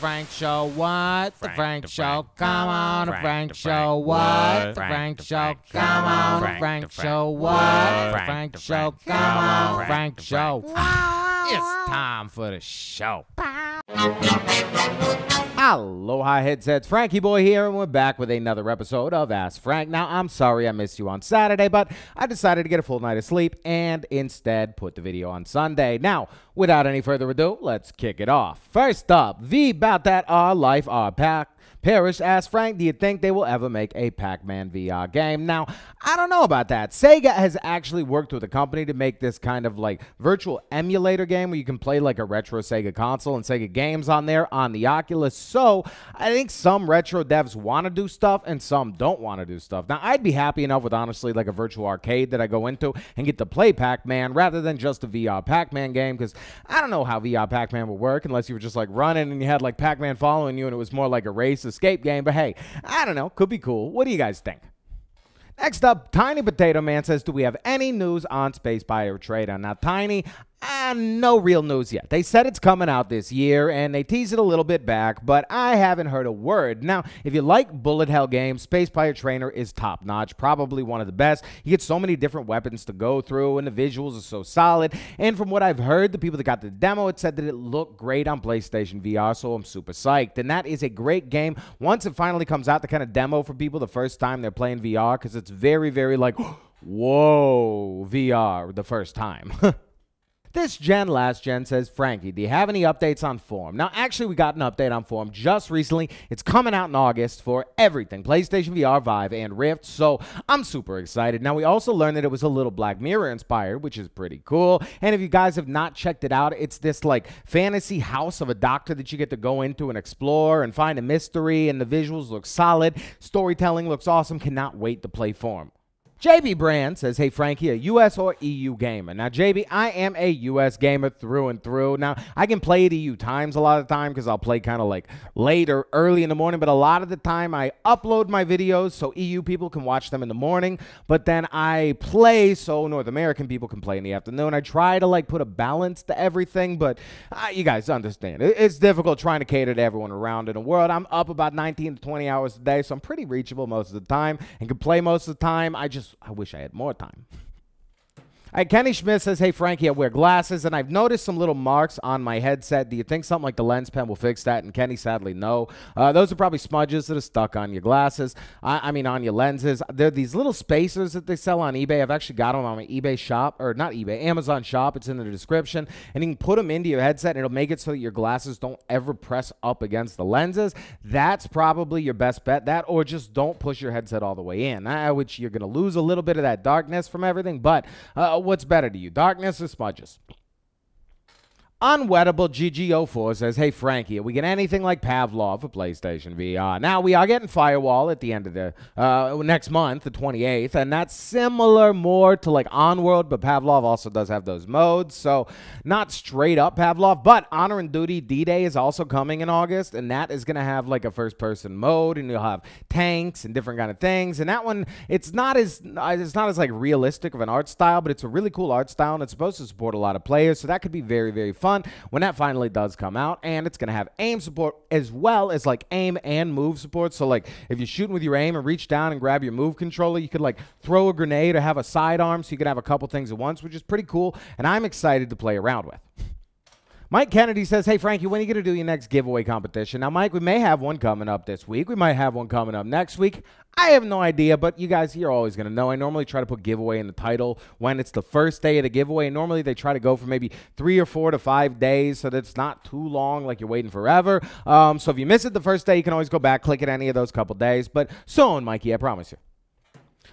Frank Show, what? The Frank Show, come on. The Frank Show, what? The Frank Show, come on. The Frank Show, what? The Frank Show, come on. Frank Show. It's time for the show. Aloha headsets, Frankie Boy here, and we're back with another episode of Ask Frank. Now, I'm sorry I missed you on Saturday, but I decided to get a full night of sleep and instead put the video on Sunday. Now, without any further ado, let's kick it off. First up, the About That Our Life, Our Pack. Parrish asked Frank, do you think they will ever make a Pac-Man VR game? Now, I don't know about that. Sega has actually worked with a company to make this kind of like virtual emulator game where you can play like a retro Sega console and Sega games on there on the Oculus. So I think some retro devs want to do stuff and some don't want to do stuff. Now, I'd be happy enough with honestly like a virtual arcade that I go into and get to play Pac-Man rather than just a VR Pac-Man game, because I don't know how VR Pac-Man would work unless you were just like running and you had like Pac-Man following you and it was more like a race escape game, but hey, I don't know, could be cool. What do you guys think? Next up, Tiny Potato Man says, do we have any news on Space Pirate Trainer? Now, Tiny, no real news yet. They said it's coming out this year, and they teased it a little bit back, but I haven't heard a word. Now, if you like bullet hell games, Space Pirate Trainer is top-notch, probably one of the best. You get so many different weapons to go through, and the visuals are so solid. And from what I've heard, the people that got the demo, it said that it looked great on PlayStation VR, so I'm super psyched. And that is a great game. Once it finally comes out, the kind of demo for people the first time they're playing VR, because it's very, very like, whoa, VR the first time. This Gen Last Gen says, Frankie, do you have any updates on Form? Now, actually, we got an update on Form just recently. It's coming out in August for everything, PlayStation VR, Vive, and Rift, so I'm super excited. Now, we also learned that it was a little Black Mirror inspired, which is pretty cool. And if you guys have not checked it out, it's this, like, fantasy house of a doctor that you get to go into and explore and find a mystery, and the visuals look solid. Storytelling looks awesome. Cannot wait to play Form. JB Brand says, hey, Frankie, a U.S. or EU gamer? Now, JB, I am a U.S. gamer through and through. Now, I can play at EU times a lot of the time because I'll play kind of like late or early in the morning, but a lot of the time I upload my videos so EU people can watch them in the morning, but then I play so North American people can play in the afternoon. I try to like put a balance to everything, but you guys understand. It's difficult trying to cater to everyone around in the world. I'm up about 19 to 20 hours a day, so I'm pretty reachable most of the time and can play most of the time. I wish I had more time. All right, Kenny Schmidt says, hey, Frankie, I wear glasses, and I've noticed some little marks on my headset. Do you think something like the lens pen will fix that? And Kenny, sadly, no. Those are probably smudges that are stuck on your glasses. I mean, on your lenses. There are these little spacers that they sell on eBay. I've actually got them on my eBay shop, or not eBay, Amazon shop. It's in the description. And you can put them into your headset, and it'll make it so that your glasses don't ever press up against the lenses. That's probably your best bet. That, or just don't push your headset all the way in, which you're going to lose a little bit of that darkness from everything, but what's better to you, darkness or smudges? Unwettable GG04 says, hey, Frankie, are we getting anything like Pavlov for PlayStation VR? Now, we are getting Firewall at the end of the next month, the 28th, and that's similar more to like Onward, but Pavlov also does have those modes, so not straight up Pavlov, but Honor and Duty D-Day is also coming in August, and that is going to have like a first-person mode, and you'll have tanks and different kind of things, and that one, it's not as like realistic of an art style, but it's a really cool art style, and it's supposed to support a lot of players, so that could be very, very fun when that finally does come out. And it's going to have aim support as well as like aim and move support, so like if you're shooting with your aim and reach down and grab your move controller, you could like throw a grenade or have a sidearm, so you could have a couple things at once, which is pretty cool, and I'm excited to play around with. Mike Kennedy says, hey, Frankie, when are you going to do your next giveaway competition? Now, Mike, we may have one coming up this week. We might have one coming up next week. I have no idea, but you guys, you're always going to know. I normally try to put giveaway in the title when it's the first day of the giveaway. Normally, they try to go for maybe 3 or 4 to 5 days, so that's not too long, like you're waiting forever. So if you miss it the first day, you can always go back, click at any of those couple days. But soon, Mikey, I promise you.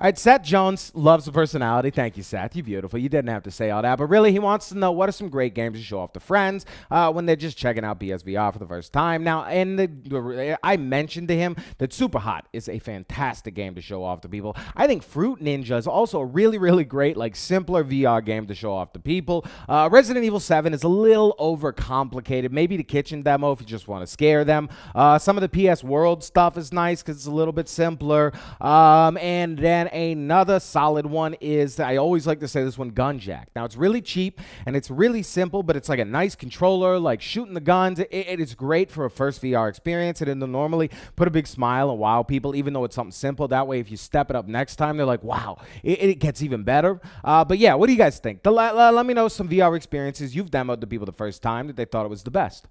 All right, Seth Jones loves the personality. Thank you, Seth. You're beautiful. You didn't have to say all that. But really, he wants to know what are some great games to show off to friends when they're just checking out PSVR for the first time. Now, I mentioned to him that Superhot is a fantastic game to show off to people. I think Fruit Ninja is also a really, really great, like, simpler VR game to show off to people. Resident Evil 7 is a little overcomplicated. Maybe the kitchen demo if you just want to scare them. Some of the PS World stuff is nice because it's a little bit simpler. And then And another solid one is, I always like to say this one, Gun Jack. Now, it's really cheap, and it's really simple, but it's like a nice controller, like shooting the guns. It's great for a first VR experience, and it'll normally put a big smile and wow people, even though it's something simple. That way, if you step it up next time, they're like, wow, it gets even better. But yeah, what do you guys think? Let me know some VR experiences you've demoed to people the first time that they thought it was the best.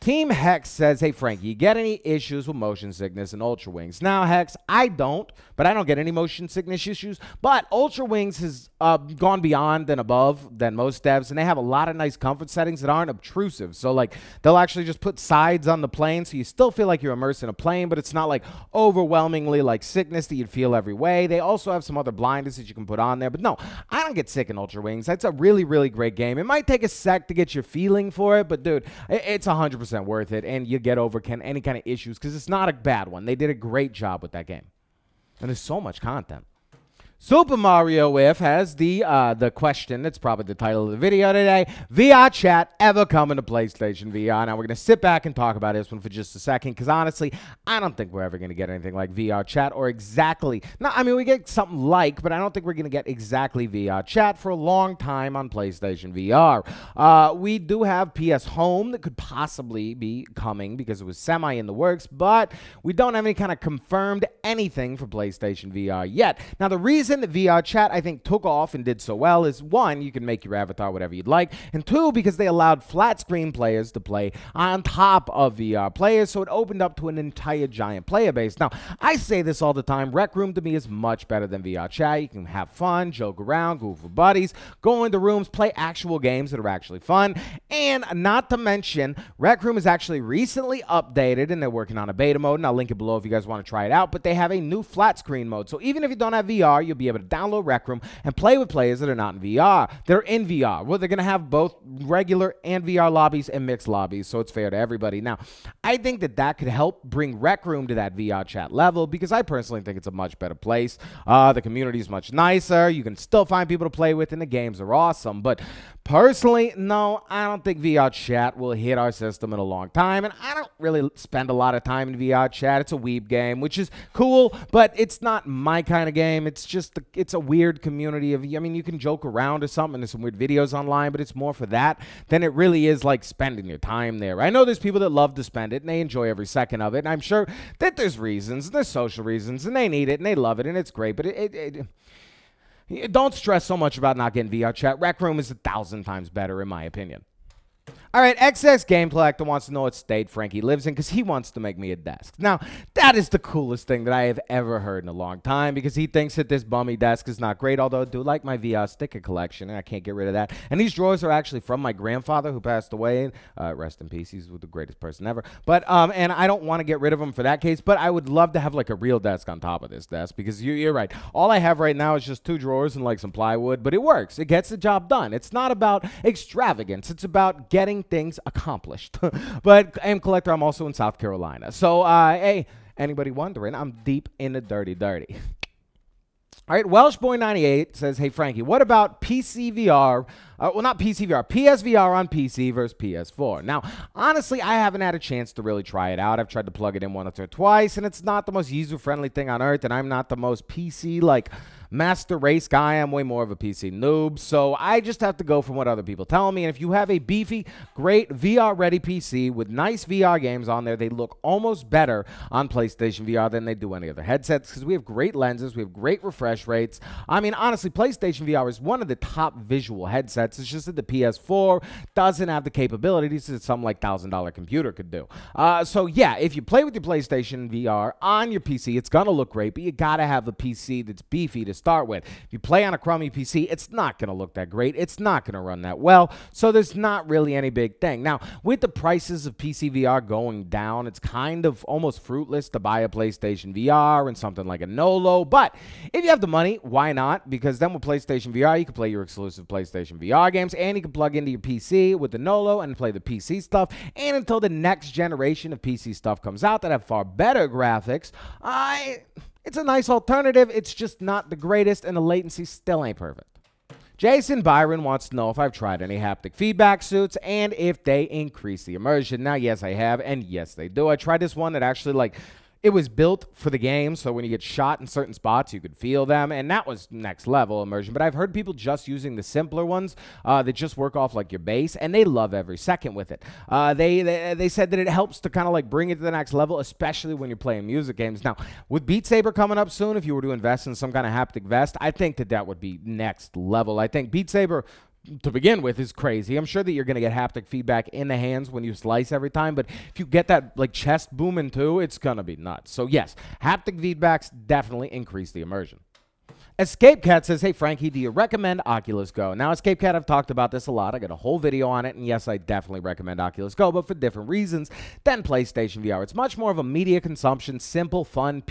Team Hex says, hey, Frank, you get any issues with motion sickness and Ultra Wings? Now, Hex, I don't, but I don't get any motion sickness issues. But Ultra Wings has gone beyond and above than most devs, and they have a lot of nice comfort settings that aren't obtrusive. So, like, they'll actually just put sides on the plane, so you still feel like you're immersed in a plane, but it's not, like, overwhelmingly, like, sickness that you'd feel every way. They also have some other blindness that you can put on there. But, no, I don't get sick in Ultra Wings. That's a really, really great game. It might take a sec to get your feeling for it, but, dude, it's 100% worth it, and you get over any kind of issues because it's not a bad one. They did a great job with that game, and there's so much content. Super Mario If has the question that's probably the title of the video today. VR Chat ever coming to PlayStation VR? Now, we're going to sit back and talk about this one for just a second because, honestly, I don't think we're ever going to get anything like VR Chat or exactly. No, I mean, we get something like, but I don't think we're going to get exactly VR Chat for a long time on PlayStation VR. We do have PS Home that could possibly be coming because it was semi in the works, but we don't have any kind of confirmed anything for PlayStation VR yet. Now, the reason that VR Chat, I think, took off and did so well is, one, you can make your avatar whatever you'd like, and two, because they allowed flat screen players to play on top of VR players, so it opened up to an entire giant player base. Now, I say this all the time, Rec Room to me is much better than VR Chat. You can have fun, joke around, goof with buddies, go into rooms, play actual games that are actually fun, and not to mention, Rec Room is actually recently updated, and they're working on a beta mode, and I'll link it below if you guys want to try it out, but they have a new flat screen mode, so even if you don't have VR, you'll be able to download Rec Room and play with players that are not in VR. They're in VR. Well, they're going to have both regular and VR lobbies and mixed lobbies, so it's fair to everybody. Now, I think that that could help bring Rec Room to that VR Chat level because I personally think it's a much better place. The community is much nicer. You can still find people to play with, and the games are awesome. But personally, no, I don't think VR Chat will hit our system in a long time, and I don't really spend a lot of time in VR Chat. It's a weeb game, which is cool, but it's not my kind of game. It's just it's a weird community of, I mean, you can joke around or something. There's some weird videos online, but it's more for that than it really is like spending your time there. I know there's people that love to spend it, and they enjoy every second of it, and I'm sure that there's reasons, there's social reasons, and they need it, and they love it, and it's great, but don't stress so much about not getting VR Chat. Rec Room is 1,000 times better, in my opinion. All right, XS Game Collector wants to know what state Frankie lives in because he wants to make me a desk. Now, that is the coolest thing that I have ever heard in a long time because he thinks that this bummy desk is not great, although I do like my VR sticker collection, and I can't get rid of that. And these drawers are actually from my grandfather who passed away. Rest in peace. He's the greatest person ever. But and I don't want to get rid of them for that case, but I would love to have, like, a real desk on top of this desk because you're right. All I have right now is just two drawers and, like, some plywood, but it works. It gets the job done. It's not about extravagance. It's about getting things accomplished. But I am Collector. I'm also in South Carolina. So, hey, anybody wondering, I'm deep in the dirty. All right, WelshBoy98 says, hey, Frankie, what about PCVR? Well, not PCVR, PSVR on PC versus PS4. Now, honestly, I haven't had a chance to really try it out. I've tried to plug it in once or twice, and it's not the most user-friendly thing on earth, and I'm not the most PC-like master race guy. I'm way more of a PC noob, so I just have to go from what other people tell me. And if you have a beefy, great VR-ready PC with nice VR games on there, they look almost better on PlayStation VR than they do any other headsets because we have great lenses, we have great refresh rates. I mean, honestly, PlayStation VR is one of the top visual headsets. It's just that the PS4 doesn't have the capabilities that some, like, $1,000 computer could do. So, yeah, if you play with your PlayStation VR on your PC, it's going to look great, but you got to have a PC that's beefy to start with. If you play on a crummy PC, it's not going to look that great. It's not going to run that well. So there's not really any big thing. Now, with the prices of PC VR going down, it's kind of almost fruitless to buy a PlayStation VR and something like a Nolo. But if you have the money, why not? Because then with PlayStation VR, you can play your exclusive PlayStation VR games, and you can plug into your PC with the Nolo and play the PC stuff. And until the next generation of PC stuff comes out that have far better graphics, it's a nice alternative. It's just not the greatest, and the latency still ain't perfect. Jason Byron wants to know if I've tried any haptic feedback suits and if they increase the immersion. Now, yes, I have, and yes, they do. I tried this one that actually, like, It was built for the game, so when you get shot in certain spots, you could feel them, and that was next-level immersion. But I've heard people just using the simpler ones that just work off, like, your base, and they love every second with it. They said that it helps to kind of, like, bring it to the next level, especially when you're playing music games. Now, with Beat Saber coming up soon, if you were to invest in some kind of haptic vest, I think that that would be next level. I think Beat Saber, to begin with, is crazy. I'm sure that you're going to get haptic feedback in the hands when you slice every time, but if you get that, like, chest booming too, it's going to be nuts. So yes, haptic feedbacks definitely increase the immersion. Escape Cat says, hey, Frankie, do you recommend Oculus Go? Now, Escape Cat, I've talked about this a lot. I got a whole video on it, and yes, I definitely recommend Oculus Go, but for different reasons than PlayStation VR. It's much more of a media consumption, simple, fun,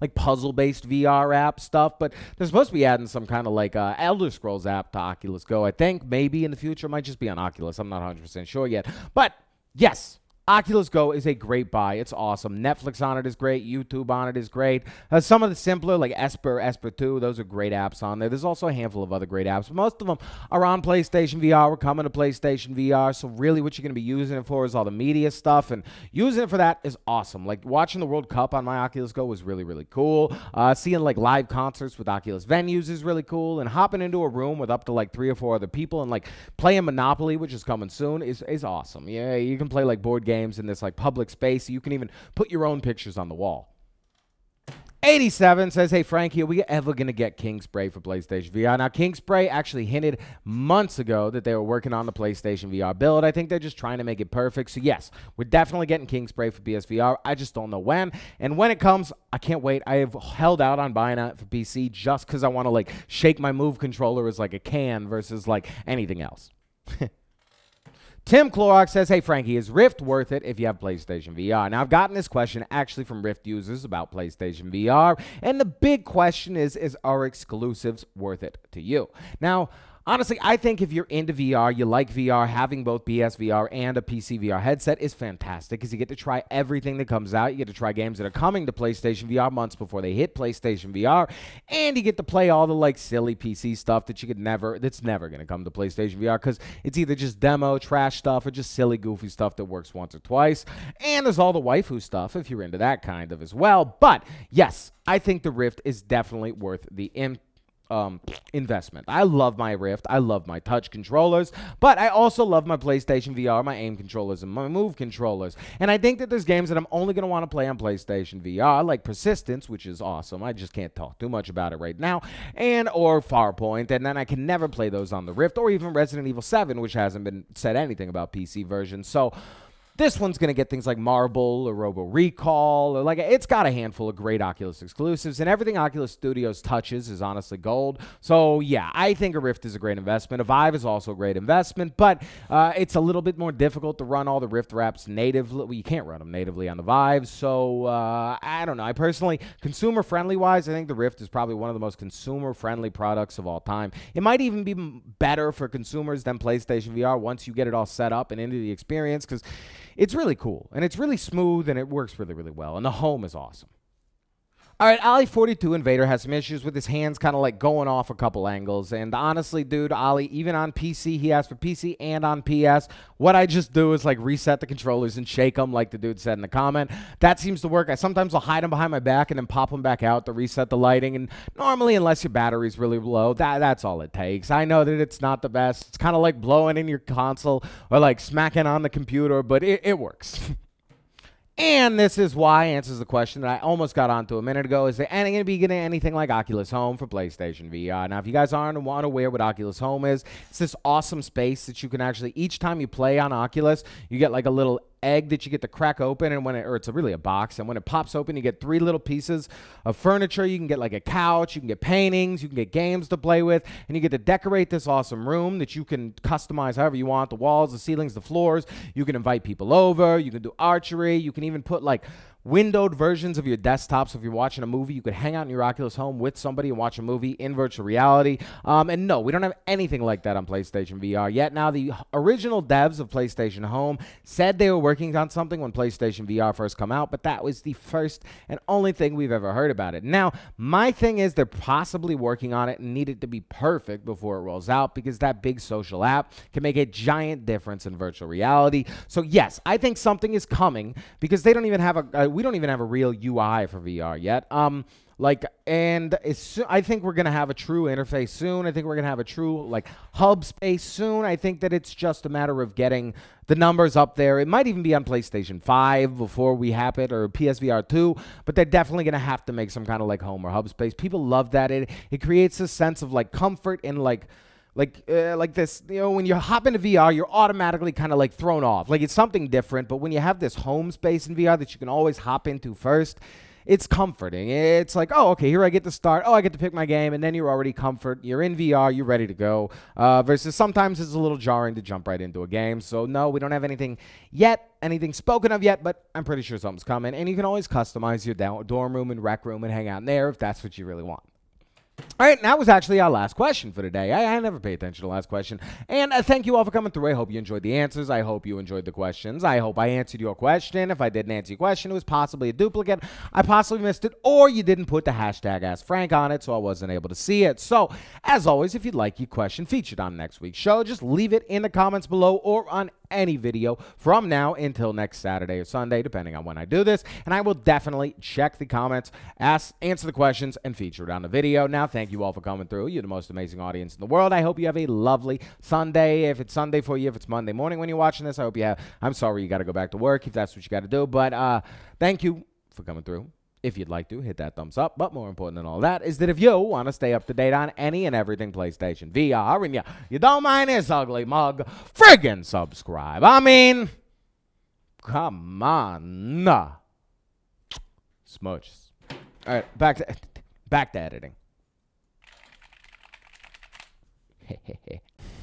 like puzzle-based VR app stuff, but they're supposed to be adding some kind of like Elder Scrolls app to Oculus Go, I think. Maybe in the future. It might just be on Oculus. I'm not 100% sure yet, but yes. Oculus Go is a great buy. It's awesome. Netflix on it is great. YouTube on it is great. Some of the simpler, like Esper, Esper 2, those are great apps on there. There's also a handful of other great apps. Most of them are on PlayStation VR. We're coming to PlayStation VR, so really what you're going to be using it for is all the media stuff, and using it for that is awesome. Like, watching the World Cup on my Oculus Go was really, really cool. Seeing, like, live concerts with Oculus Venues is really cool, and hopping into a room with up to, like, 3 or 4 other people and, like, playing Monopoly, which is coming soon, is awesome. Yeah, you can play, like, board games in this, like, public space. You can even put your own pictures on the wall. 87 says, hey, Frankie, are we ever going to get King Spray for PlayStation VR? Now, King Spray actually hinted months ago that they were working on the PlayStation VR build. I think they're just trying to make it perfect. So, yes, we're definitely getting King Spray for PSVR. I just don't know when. And when it comes, I can't wait. I have held out on buying it for PC just because I want to, like, shake my Move controller as, like, a can versus, like, anything else. Tim Clorox says, hey, Frankie, is Rift worth it if you have PlayStation VR? Now, I've gotten this question actually from Rift users about PlayStation VR, and the big question is are exclusives worth it to you? Now, honestly, I think if you're into VR, you like VR, having both PSVR and a PC VR headset is fantastic because you get to try everything that comes out. You get to try games that are coming to PlayStation VR months before they hit PlayStation VR, and you get to play all the, like, silly PC stuff that you could never, that's never going to come to PlayStation VR because it's either just demo, trash stuff, or just silly, goofy stuff that works once or twice. And there's all the waifu stuff if you're into that kind of as well. But yes, I think the Rift is definitely worth the investment. I love my Rift. I love my touch controllers, but I also love my PlayStation VR, my aim controllers, and my Move controllers. And I think that there's games that I'm only going to want to play on PlayStation VR, like Persistence, which is awesome. I just can't talk too much about it right now, and or Farpoint, and then I can never play those on the Rift, or even Resident Evil 7, which hasn't been said anything about PC version. So this one's going to get things like Marble or Robo Recall, or, like, it's got a handful of great Oculus exclusives, and everything Oculus Studios touches is honestly gold. So yeah, I think a Rift is a great investment. A Vive is also a great investment, but it's a little bit more difficult to run all the Rift wraps natively. Well, you can't run them natively on the Vive, so I don't know. I personally, consumer-friendly wise, I think the Rift is probably one of the most consumer-friendly products of all time. It might even be better for consumers than PlayStation VR once you get it all set up and into the experience, because it's really cool, and it's really smooth, and it works really, really well, and the Home is awesome. All right, Ollie42 Invader has some issues with his hands kind of, like, going off a couple angles, and honestly, dude, Ollie, even on PC, he asked for PC and on PS, what I just do is, like, reset the controllers and shake them like the dude said in the comment. That seems to work. I sometimes will hide them behind my back and then pop them back out to reset the lighting, and normally, unless your battery's really low, that's all it takes. I know that it's not the best. It's kind of like blowing in your console or, like, smacking on the computer, but it works. And this is why answers the question that I almost got onto a minute ago. Is there going to be getting anything like Oculus Home for PlayStation VR? Now, if you guys aren't aware what Oculus Home is, it's this awesome space that you can actually, each time you play on Oculus, you get like a little egg that you get to crack open, and when it, or it's really a box, and when it pops open, you get 3 little pieces of furniture. You can get like a couch, you can get paintings, you can get games to play with, and you get to decorate this awesome room that you can customize however you want, the walls, the ceilings, the floors. You can invite people over, you can do archery, you can even put like windowed versions of your desktops. So if you're watching a movie, you could hang out in your Oculus Home with somebody and watch a movie in virtual reality. And no, we don't have anything like that on PlayStation VR yet. Now, the original devs of PlayStation Home said they were working on something when PlayStation VR first come out, but that was the first and only thing we've ever heard about it. Now, my thing is they're possibly working on it and need it to be perfect before it rolls out, because that big social app can make a giant difference in virtual reality. So yes, I think something is coming, because they don't even have a we don't even have a real UI for VR yet. I think we're going to have a true interface soon. I think we're going to have a true, like, hub space soon. I think that it's just a matter of getting the numbers up there. It might even be on PlayStation 5 before we have it, or PSVR 2, but they're definitely going to have to make some kind of, like, home or hub space. People love that. It creates a sense of, like, comfort and, like this, you know, when you hop into VR, you're automatically kind of like thrown off. Like, it's something different, but when you have this home space in VR that you can always hop into first, it's comforting. It's like, oh, okay, here I get to start. Oh, I get to pick my game, and then you're already comfort. You're in VR. You're ready to go. Versus sometimes it's a little jarring to jump right into a game. So, no, we don't have anything yet, anything spoken of yet, but I'm pretty sure something's coming. And you can always customize your dorm room and rec room and hang out in there if that's what you really want. All right, and that was actually our last question for today. I never pay attention to the last question. And thank you all for coming through. I hope you enjoyed the answers. I hope you enjoyed the questions. I hope I answered your question. If I didn't answer your question, it was possibly a duplicate. I possibly missed it, or you didn't put the hashtag AskFrank on it, so I wasn't able to see it. So, as always, if you'd like your question featured on next week's show, just leave it in the comments below or on any video from now until next Saturday or Sunday, depending on when I do this, and I will definitely check the comments, answer the questions, and feature it on the video. Now, thank you all for coming through. You're the most amazing audience in the world. I hope you have a lovely Sunday. If it's Sunday for you, if it's Monday morning when you're watching this, I hope you have, I'm sorry you got to go back to work if that's what you got to do, but thank you for coming through. If you'd like to, hit that thumbs up. But more important than all that is that if you want to stay up to date on any and everything PlayStation VR, and you don't mind this ugly mug, friggin' subscribe. I mean, come on. Nah. Smudges. All right, back to editing.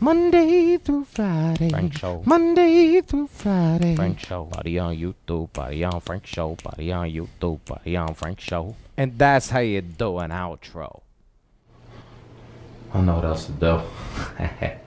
Monday through Friday. Frank Show. Monday through Friday. Frank Show. Body on YouTube. Body on Frank Show. Body on YouTube. Body on Frank Show. And that's how you do an outro. I know what else to do.